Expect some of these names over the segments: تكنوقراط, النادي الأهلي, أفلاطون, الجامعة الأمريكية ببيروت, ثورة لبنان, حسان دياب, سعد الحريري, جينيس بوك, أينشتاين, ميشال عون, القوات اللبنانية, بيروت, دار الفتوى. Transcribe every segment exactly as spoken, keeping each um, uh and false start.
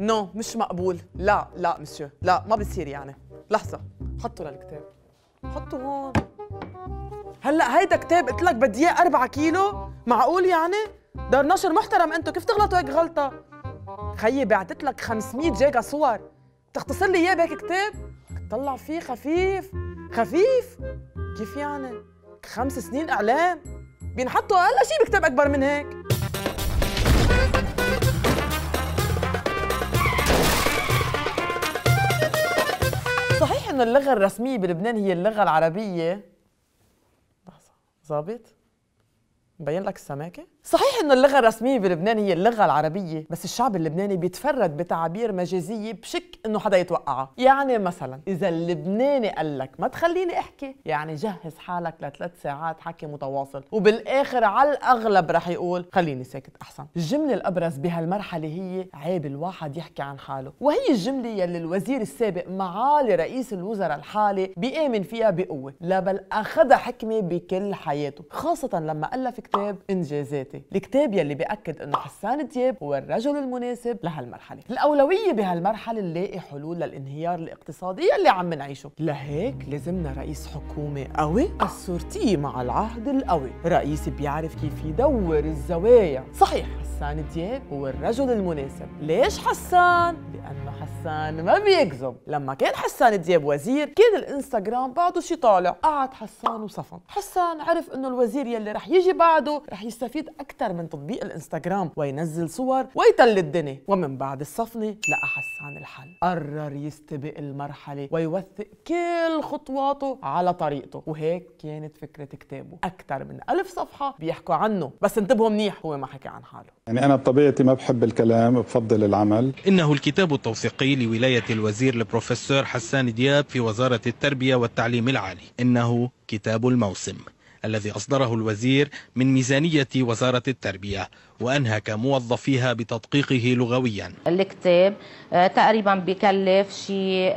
نو no, مش مقبول. لا لا مسيو، لا ما بصير يعني. لحظة، حطوا للكتاب، حطوا هون. هلا هيدا كتاب قلت لك بدي اياه أربعة كيلو، معقول يعني؟ دار نشر محترم انتو، كيف تغلطوا هيك غلطة؟ خيي بعتت لك خمسمية جيجا صور، تختصر لي اياه بهيك كتاب؟ طلع فيه خفيف خفيف. كيف يعني؟ خمس سنين اعلام بينحطوا اقل شيء بكتاب اكبر من هيك. صحيح انه اللغه الرسميه بلبنان هي اللغه العربيه. لحظه، ظابط مبين لك السماكه؟ صحيح انه اللغه الرسميه بلبنان هي اللغه العربيه، بس الشعب اللبناني بيتفرد بتعابير مجازيه بشك انه حدا يتوقعها. يعني مثلا اذا اللبناني قال لك ما تخليني احكي، يعني جهز حالك لثلاث ساعات حكي متواصل، وبالاخر على الاغلب رح يقول خليني ساكت احسن. الجمله الابرز بهالمرحله هي عيب الواحد يحكي عن حاله، وهي الجمله يلي الوزير السابق معالي رئيس الوزراء الحالي بيامن فيها بقوه، لا بل اخذها حكمه بكل حياته، خاصه لما الف كتاب انجازاتي، الكتاب يلي بيأكد انه حسان دياب هو الرجل المناسب لهالمرحله. الاولويه بهالمرحله نلاقي حلول للانهيار الاقتصادي يلي عم نعيشه، لهيك لازمنا رئيس حكومه قوي، السورتيه مع العهد القوي، رئيس بيعرف كيف يدور الزوايا. صحيح حسان دياب هو الرجل المناسب. ليش حسان؟ لانه حسان ما بيكذب. لما كان حسان دياب وزير كان الانستغرام بعده شي طالع، قعد حسان وصفن، حسان عرف انه الوزير يلي رح يجي بعده رح يستفيد اكثر من تطبيق الانستغرام وينزل صور ويتل الدنيا. ومن بعد الصفنه لقى حسان الحل، قرر يستبق المرحله ويوثق كل خطواته على طريقته، وهيك كانت فكره كتابه، اكثر من ألف صفحه بيحكوا عنه. بس انتبهوا منيح، هو ما حكى عن حاله. يعني انا بطبيعتي ما بحب الكلام، بفضل العمل. انه الكتاب التوثيقي لولايه الوزير البروفيسور حسان دياب في وزاره التربيه والتعليم العالي، انه كتاب الموسم الذي أصدره الوزير من ميزانية وزارة التربية وأنهك موظفيها بتدقيقه لغويا. الكتاب تقريبا بيكلف شيء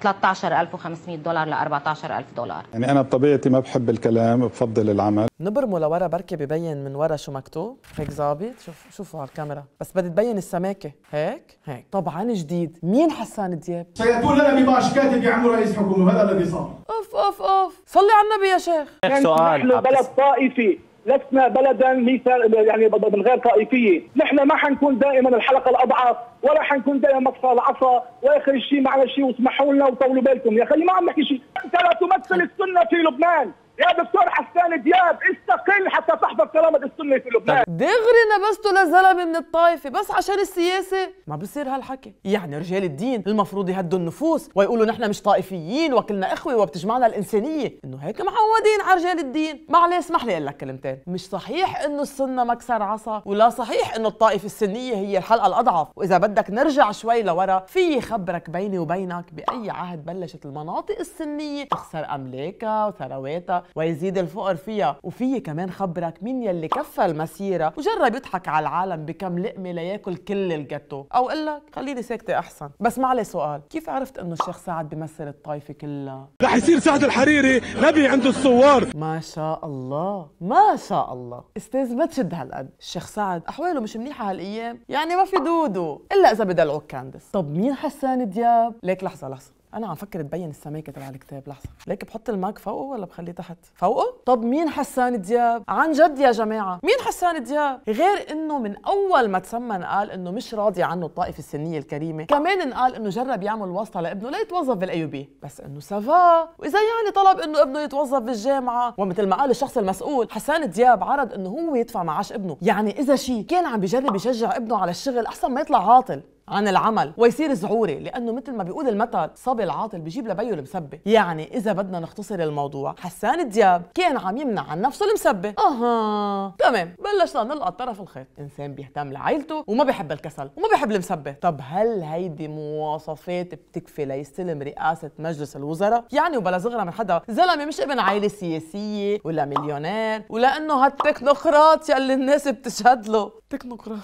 ثلاثة عشر ألف وخمسمية دولار ل أربعة عشر ألف دولار. يعني أنا بطبيعتي ما بحب الكلام، بفضل العمل. نبرمه لورا بركي ببين من ورا شو مكتوب، هيك ظابط. شوف شوفوا على الكاميرا، بس بدي تبين السماكة هيك هيك. طبعا جديد مين حسان دياب؟ سيكون لنا بباش كاتب يعمل رئيس حكومة، هذا الذي صار. أوف أوف أوف، صلي على النبي يا شيخ. نحن بلد طائفي، لسنا بلدا يعني من غير طائفيه، نحن ما حنكون دائما الحلقه الاضعف، ولا حنكون دائما مقطع العصا، واخر شيء معنا شيء واسمحوا لنا وطولوا بالكم، يا اخي ما عم نحكي شيء، انت لا تمثل السنه في لبنان، يا دكتور حسان دياب استقل حتى تحفظ كرامه السنه في لبنان. دغري نبسته لزلمه من الطائفه بس عشان السياسه، ما بصير هالحكي، يعني رجال الدين المفروض يهدوا النفوس ويقولوا نحن مش طائفيين وكلنا اخوه وبتجمعنا الانسانيه، انه هيك معودين على رجال الدين، معلش اسمح لي اقول لك كلمتين، مش صحيح انه السنه مكسر عصا، ولا صحيح انه الطائفه السنيه هي الحلقه الاضعف، واذا بدك نرجع شوي لورا، في خبرك بيني وبينك باي عهد بلشت المناطق السنيه تخسر املاكها وثرواتها ويزيد الفقر فيها، وفي كمان خبرك مين يلي كفى المسيره وجرب يضحك على العالم بكم لقمه لياكل كل الجاتو، او اقول لك خليني ساكته احسن. بس معلي سؤال، كيف عرفت انه الشيخ سعد بيمثل الطائفه كلها؟ رح يصير سعد الحريري نبي عند الثوار. ما شاء الله ما شاء الله، استاذ ما تشد هالقد، الشيخ سعد احواله مش منيحه هالايام، يعني ما في دودو الا اذا بدلعوك كاندس. طب مين حسان دياب؟ ليك لحظه لحظه، أنا عم فكر تبين السماكة تبع الكتاب، لحظة، ليك بحط الماك فوقه ولا بخليه تحت؟ فوقه؟ طب مين حسان دياب؟ عن جد يا جماعة، مين حسان دياب؟ غير إنه من أول ما تسمى قال إنه مش راضي عنه الطائفة السنية الكريمة، كمان قال إنه جرب يعمل واسطة لابنه ليتوظف بالأيوبي، بس إنه سافا، وإذا يعني طلب إنه ابنه يتوظف بالجامعة، ومثل ما قال الشخص المسؤول، حسان دياب عرض إنه هو يدفع معاش ابنه، يعني إذا شيء كان عم بيجرب يشجع ابنه على الشغل أحسن ما يطلع عاطل عن العمل ويصير زعوري، لانه مثل ما بيقول المثل صبي العاطل بيجيب لبيه المسبه. يعني اذا بدنا نختصر الموضوع، حسان دياب كان عم يمنع عن نفسه المسبه. اها تمام، بلشنا نلقى طرف الخيط، انسان بيهتم لعائلته وما بيحب الكسل وما بيحب المسبه. طب هل هيدي مواصفات بتكفي ليستلم رئاسه مجلس الوزراء؟ يعني وبلا زغره من حدا، زلمه مش ابن عائله سياسيه ولا مليونير ولا انه هالتكنوقراط يلي الناس بتشهد له، تكنوقراط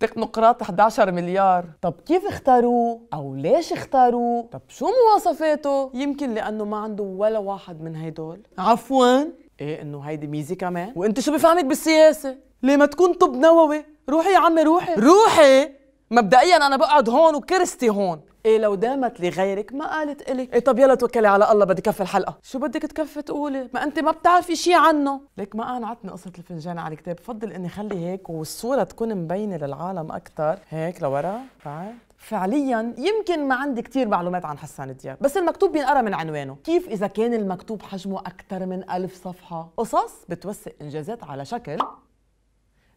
تكنوقراط أحد عشر مليار. طب كيف اختاروه؟ أو ليش اختاروه؟ طب شو مواصفاته؟ يمكن لأنه ما عنده ولا واحد من هيدول. عفواً؟ إيه إنه هيدي ميزة كمان؟ وإنت شو بفهمك بالسياسة؟ ليه ما تكون طب نووي؟ روحي يا عمي روحي روحي مبدئيا انا بقعد هون وكرستي هون. ايه لو دامت لغيرك ما قالت الي. ايه طب يلا توكلي على الله بدي كفي الحلقه. شو بدك تكفي تقولي؟ ما انت ما بتعرفي شيء عنه. لك ما قنعتني قصه الفنجان على الكتاب، بفضل اني خلي هيك والصوره تكون مبينه للعالم اكثر، هيك لورا بعد. فعليا يمكن ما عندي كثير معلومات عن حسان دياب، بس المكتوب بينقرا من عنوانه. كيف إذا كان المكتوب حجمه أكثر من ألف صفحة؟ قصص بتوثق إنجازات على شكل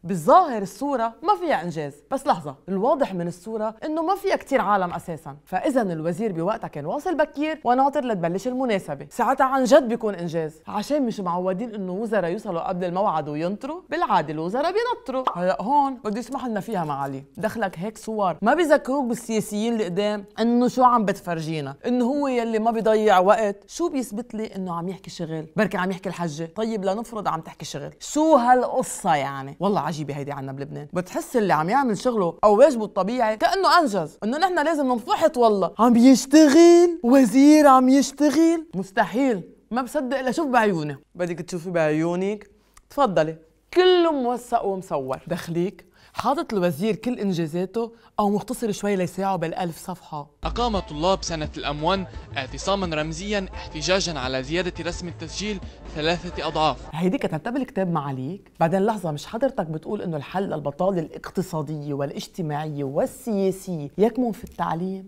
بالظاهر الصورة ما فيها إنجاز، بس لحظة، الواضح من الصورة إنه ما فيها كتير عالم أساساً، فإذا الوزير بوقتها كان واصل بكير وناطر لتبلش المناسبة، ساعتها عن جد بيكون إنجاز، عشان مش معودين إنه وزراء يوصلوا قبل الموعد وينطروا، بالعادة الوزراء بينطروا، هلا هون بدي يسمح لنا فيها معالي، دخلك هيك صور، ما بيذكروك بالسياسيين القدام إنه شو عم بتفرجينا، إنه هو يلي ما بيضيع وقت، شو بيثبت لي إنه عم يحكي شغل، بركي عم يحكي الحجة، طيب لنفرض عم تحكي شغل، شو هالقصة يعني؟ والله عجيبه هيدي عنا بلبنان، بتحس اللي عم يعمل شغله او واجبه الطبيعي كانه انجز، انه نحن لازم ننفحط والله، عم يشتغل، وزير عم يشتغل، مستحيل، ما بصدق الا شوف بعيوني، بدك تشوفي بعيونك، تفضلي، كله موثق ومصور، دخليك، حاطط الوزير كل انجازاته او مختصر شوي ليساعه بالألف صفحة. اقام طلاب سنة الأم واحد اعتصاما رمزيا احتجاجا على زيادة رسم التسجيل ثلاثة اضعاف. هيدي كتبتها بالكتاب معاليك؟ بعدين لحظة، مش حضرتك بتقول انه الحل للبطالة الاقتصادية والاجتماعية والسياسية يكمن في التعليم؟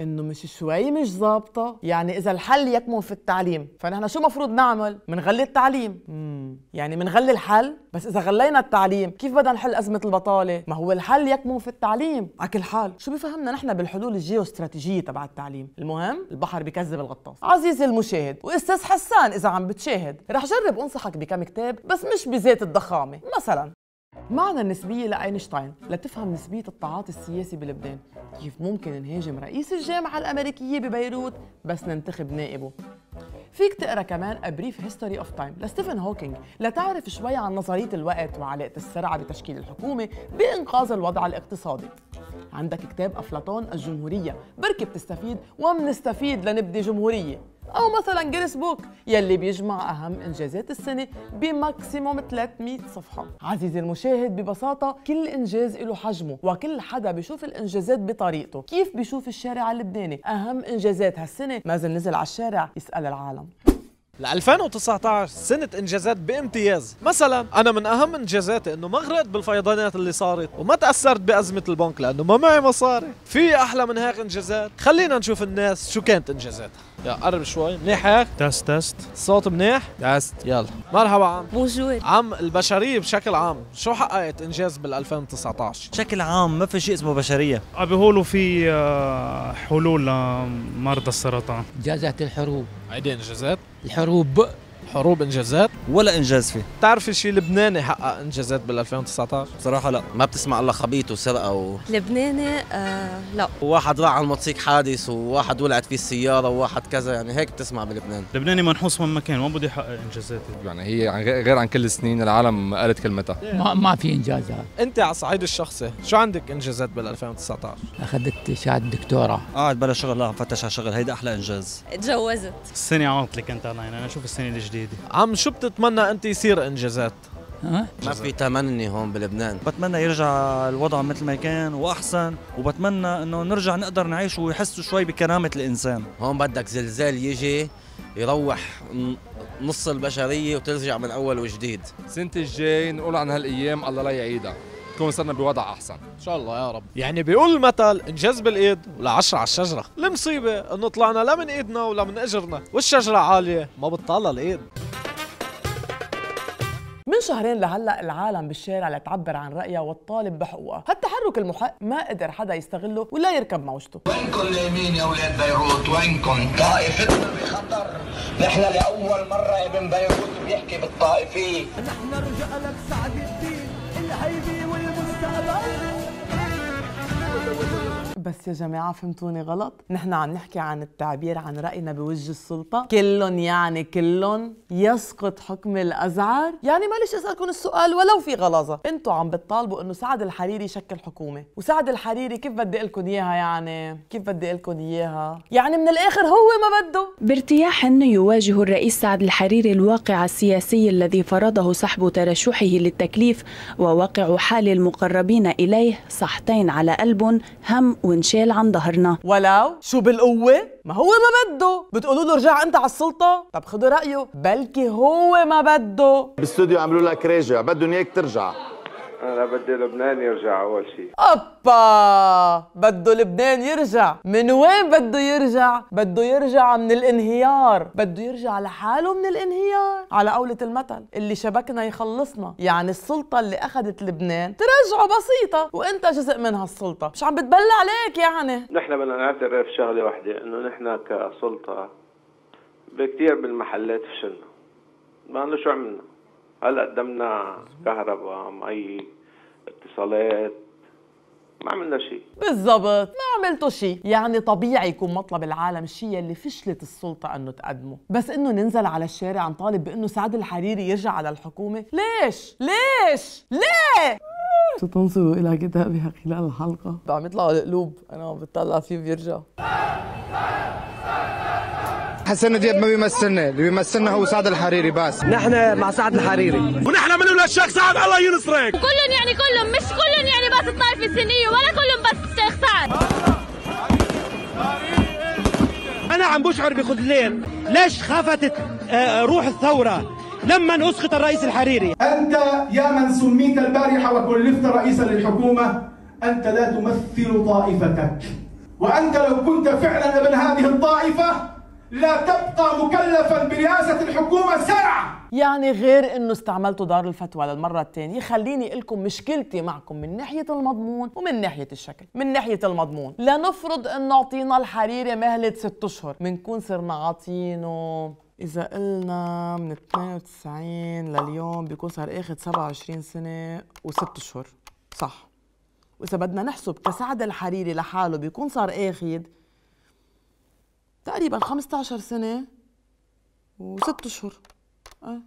انه مش شوي مش ظابطه، يعني اذا الحل يكمن في التعليم، فنحن شو مفروض نعمل؟ منغلي التعليم، امم يعني منغلي الحل، بس اذا غلينا التعليم، كيف بدنا نحل ازمه البطاله؟ ما هو الحل يكمن في التعليم، على كل حال، شو بفهمنا نحن بالحلول الجيوستراتيجيه تبع التعليم؟ المهم، البحر بكذب الغطاس. عزيزي المشاهد، واستاذ حسان اذا عم بتشاهد، رح جرب انصحك بكم كتاب، بس مش بذات الضخامه، مثلا معنى النسبية لأينشتاين لتفهم نسبية التعاطي السياسي بلبنان، كيف ممكن نهاجم رئيس الجامعة الأمريكية ببيروت بس ننتخب نائبه. فيك تقرا كمان A Brief History of Time لستيفن هوكينج لتعرف شوي عن نظرية الوقت وعلاقة السرعة بتشكيل الحكومة بإنقاذ الوضع الاقتصادي. عندك كتاب أفلاطون الجمهورية، بركي بتستفيد ومنستفيد لنبني جمهورية. أو مثلا جينيس بوك يلي بيجمع أهم إنجازات السنة بماكسيموم ثلاثمئة صفحة. عزيزي المشاهد، ببساطة كل إنجاز له حجمه وكل حدا بيشوف الإنجازات بطريقته. كيف بيشوف الشارع اللبناني أهم إنجازات هالسنة؟ مازن نزل على الشارع يسأل العالم. ل ألفين وتسعطعش سنة إنجازات بامتياز، مثلا أنا من أهم إنجازاتي إنه ما غرقت بالفيضانات اللي صارت وما تأثرت بأزمة البنك لأنه ما معي مصاري، في أحلى من هيك إنجازات؟ خلينا نشوف الناس شو كانت إنجازاتها. يا قرب شوي، منيح هيك؟ تست تست، الصوت منيح؟ تست، يلا، مرحبا عم. بونجور. عم البشرية بشكل عام، شو حققت إنجاز بال ألفين وتسعطعش؟ بشكل عام ما في شيء اسمه بشرية. عم بيقولوا في حلول لمرضى السرطان. إنجازات الحروب. هيدي إنجازات؟ الحروب حروب انجازات ولا انجاز فيه. بتعرفي شي لبناني حقق انجازات بال ألفين وتسعطعش؟ بصراحه لا، ما بتسمع الا خبيط وسرقه و... لبناني آه لا، وواحد راح على الموتوسيكل حادث وواحد ولعت فيه السياره وواحد كذا، يعني هيك بتسمع بلبنان. لبناني منحوس من مكان، ما بده يحقق انجازات، يعني هي غير عن كل السنين العالم قالت كلمتها. ما, ما في انجازات. انت على الصعيد الشخصي شو عندك انجازات بال ألفين وتسعطعش؟ اخذت شهاده دكتوراه، قاعد بلا شغل، لا عم فتش على شغل، هيدا احلى انجاز. اتجوزت السنه عاطله كنت انا، يعني انا اشوف السنه الجديده. عم شو بتتمنى انت يصير انجازات؟ ما في تمني هون بلبنان، بتمنى يرجع الوضع مثل ما كان واحسن، وبتمنى انه نرجع نقدر نعيش ويحسوا شوي بكرامه الانسان. هون بدك زلزال يجي يروح نص البشريه وترجع من اول وجديد. السنه الجاي نقول عن هالايام الله لا يعيدها، تكون صرنا بوضع احسن ان شاء الله يا رب. يعني بيقول المثل انجاز بالايد ولا عشرة على الشجره. المصيبه انه طلعنا لا من ايدنا ولا من اجرنا، والشجره عاليه ما بتطلع الايد. من شهرين لهلا العالم بالشارع لتعبر عن رايها والطالب بحقوقها، هالتحرك المحق ما قدر حدا يستغله ولا يركب موجته. وينكم اليمين يا اولاد بيروت؟ وينكم؟ طائفتنا بخطر، نحن لاول مره ابن بيروت بيحكي بالطائفيه. نحن رجع لك سعد الدين الهيبي والمستقبل. بس يا جماعة فهمتوني غلط، نحن عم نحكي عن التعبير عن رأينا بوجه السلطة. كلن يعني كلن يسقط حكم الأزعر، يعني ماليش أسألكم السؤال ولو في غلظة، أنتوا عم بتطالبوا إنه سعد الحريري يشكل حكومة، وسعد الحريري كيف بدي لكم إياها يعني؟ كيف بدي لكم إياها؟ يعني من الآخر هو ما بده. بارتياح يواجه الرئيس سعد الحريري الواقع السياسي الذي فرضه سحب ترشحه للتكليف وواقع حال المقربين إليه، صحتين على قلب هم ونشال عن ظهرنا. ولو شو بالقوة؟ ما هو ما بده. بتقولوا له رجع أنت على السلطة؟ طب خدوا رأيه، بلكي هو ما بده. بالاستوديو عملوا لك راجع، بدهم إياك ترجع. أنا بدي لبنان يرجع أول شيء. أبا بده لبنان يرجع، من وين بده يرجع؟ بده يرجع من الانهيار، بده يرجع لحاله من الانهيار، على قولة المثل اللي شبكنا يخلصنا، يعني السلطة اللي أخذت لبنان ترجعه بسيطة، وأنت جزء من هالسلطة، مش عم بتبلع عليك يعني. نحن بدنا نعترف شغلة واحدة، إنه نحن كسلطة بكتير بالمحلات فشلنا. ما شو عملنا؟ هلا قدمنا كهرباء، مي، اتصالات، ما عملنا شيء. بالضبط، ما عملتوا شيء، يعني طبيعي يكون مطلب العالم الشيء اللي فشلت السلطة انه تقدمه، بس انه ننزل على الشارع نطالب بانه سعد الحريري يرجع على الحكومة، ليش؟ ليش؟ ليه؟ ستنظروا إلى كتابها خلال الحلقة. عم يطلعوا القلوب، أنا عم بتطلع فيه بيرجع. حسان دياب ما بيمثلنا، اللي بيمثلنا هو سعد الحريري بس. نحن مع سعد الحريري. ونحن من الاشياخ سعد الله ينصرك. كلهم يعني كلهم، مش كلهم يعني بس الطائفة السنية ولا كلهم بس الشيخ سعد. أنا عم بشعر بخذلان، ليش خافتت روح الثورة لما أسقط الرئيس الحريري؟ أنت يا من سميت البارحة وكلفت رئيسا للحكومة، أنت لا تمثل طائفتك، وأنت لو كنت فعلا ابن هذه الطائفة لا تبقى مكلفا برئاسة الحكومة سرعة. يعني غير انه استعملتوا دار الفتوى للمرة الثانية، خليني لكم مشكلتي معكم من ناحية المضمون ومن ناحية الشكل. من ناحية المضمون، لنفرض انه اعطينا الحريري مهلة ست اشهر، بنكون صرنا عاطينه، إذا قلنا من اثنين وتسعين لليوم بيكون صار اخذ سبعة وعشرين سنة وست اشهر، صح؟ وإذا بدنا نحسب كسعد الحريري لحاله بيكون صار اخذ تقريبا خمسة عشر سنة وست اشهر. أه.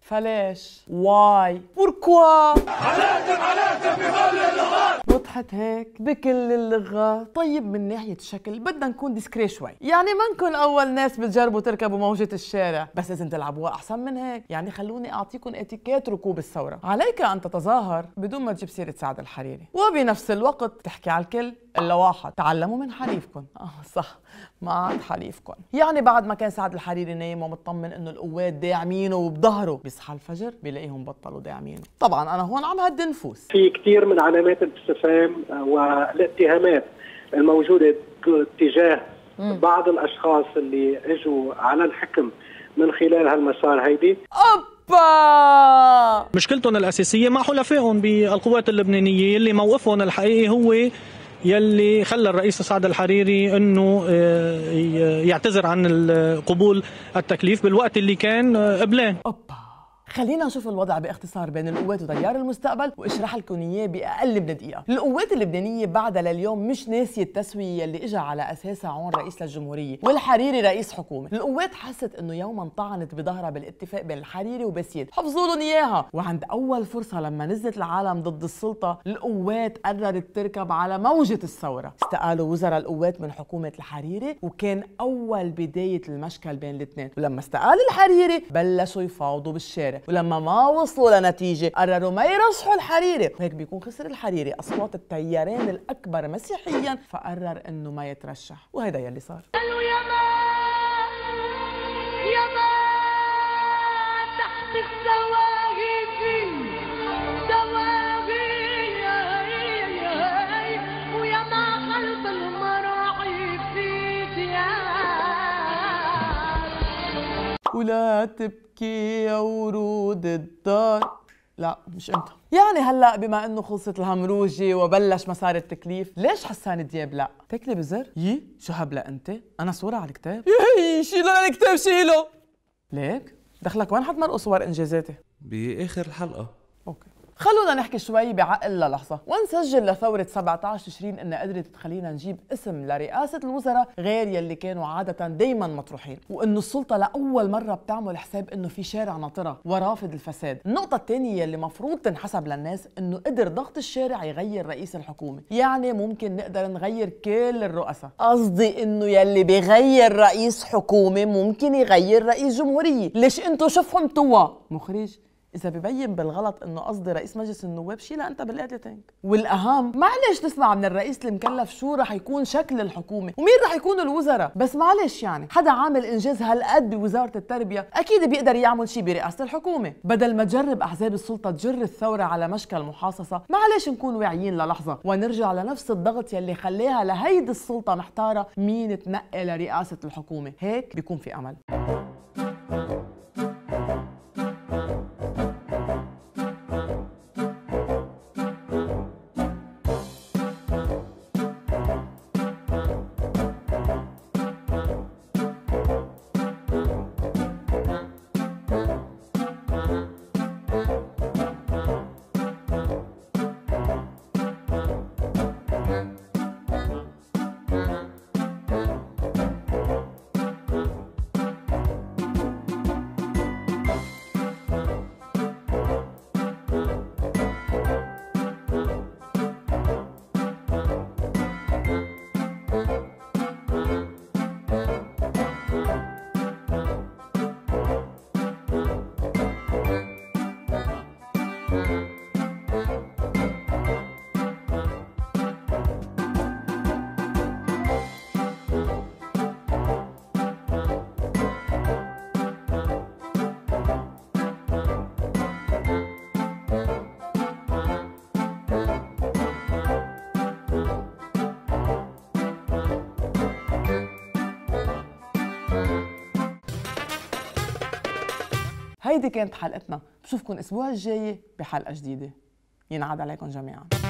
فليش؟ واي؟ بوركوا؟ عليكم عليكم بكل اللغات. وضحت هيك بكل اللغات. طيب من ناحية الشكل بدنا نكون ديسكري شوي، يعني ما نكون أول ناس بتجربوا تركبوا موجة الشارع، بس لازم تلعبوها أحسن من هيك، يعني خلوني أعطيكم إتيكيت ركوب الثورة. عليك أن تتظاهر بدون ما تجيب سيرة سعد الحريري، وبنفس الوقت تحكي على الكل إلا واحد. تعلموا من حليفكم. آه صح، ما عاد حليفكم. يعني بعد ما كان سعد الحريري نايم ومطمن إنه القوات داعمينه وبظهره، بيصحى الفجر بيلاقيهم بطلوا داعمينه. طبعاً أنا هون عم هدي نفوس. في كثير من علامات الاستفهام والاتهامات الموجودة تجاه م. بعض الأشخاص اللي إجوا على الحكم من خلال هالمسار هيدي. أب أبا. مشكلتهم الأساسية مع حلفائهم بالقوات اللبنانية، اللي موقفهم الحقيقي هو يلي خلى الرئيس سعد الحريري انه يعتذر عن قبول التكليف بالوقت اللي كان قبلان. اوبا، خلينا نشوف الوضع باختصار بين القوات وتيار المستقبل واشرح لكم اياه باقل من دقيقه. القوات اللبنانيه بعدها لليوم مش ناسيه التسويه اللي اجى على اساسها عون رئيس للجمهوريه والحريري رئيس حكومه. القوات حست انه يوما طعنت بظهرها بالاتفاق بين الحريري وبسيد، حفظوا لهم اياها، وعند اول فرصه لما نزلت العالم ضد السلطه القوات قررت تركب على موجه الثوره. استقالوا وزراء القوات من حكومه الحريري، وكان اول بدايه المشكل بين الاثنين، ولما استقال الحريري بلشوا يفاوضوا بالشارع، ولما ما وصلوا لنتيجة قرروا ما يرشحوا الحريري، وهيك بيكون خسر الحريري أصوات التيارين الأكبر مسيحيا، فقرر إنه ما يترشح، وهيدا يلي صار. قالوا يا ما يا ما تحت الزواهي زواهي يا ويا ما خلف المراعي في ديار ولا تب كي يا ورود الدار. لا مش انت. يعني هلا بما انه خلصت الهمروجه وبلش مسار التكليف، ليش حسان دياب لا؟ تكلي بزر؟ يي شو هبله انت؟ انا صوره على الكتاب؟ يي شيله على الكتاب شيله. ليك؟ دخلك وين حتمرقوا صور انجازاتي؟ باخر الحلقه. اوكي. خلونا نحكي شوي بعقل للحظة ونسجل لثورة سبعة عشر تشرين إنها قدرت تخلينا نجيب اسم لرئاسة الوزراء غير يلي كانوا عادة دايما مطروحين، وإنه السلطة لأول مرة بتعمل حساب إنه في شارع ناطرة ورافض الفساد. النقطة الثانية اللي مفروض تنحسب للناس إنه قدر ضغط الشارع يغير رئيس الحكومة، يعني ممكن نقدر نغير كل الرؤساء. قصدي إنه يلي بيغير رئيس حكومة ممكن يغير رئيس جمهورية، ليش أنتوا شو فهمتوا؟ مخرج إذا ببين بالغلط إنه قصدي رئيس مجلس النواب شيء لأنت بالقتل تانك. والأهم معلش نسمع من الرئيس المكلف شو رح يكون شكل الحكومة ومين رح يكون الوزراء، بس معلش يعني حدا عامل إنجاز هالقد بوزارة التربية أكيد بيقدر يعمل شيء برئاسة الحكومة. بدل ما تجرب أحزاب السلطة تجر الثورة على مشكل محاصصة، معلش نكون واعيين للحظة ونرجع لنفس الضغط يلي خليها لهيدي السلطة محتارة مين تنقي لرئاسة الحكومة، هيك بيكون في أمل. هيدي كانت حلقتنا، بشوفكن الأسبوع الجاي بحلقة جديدة. ينعاد عليكم جميعاً.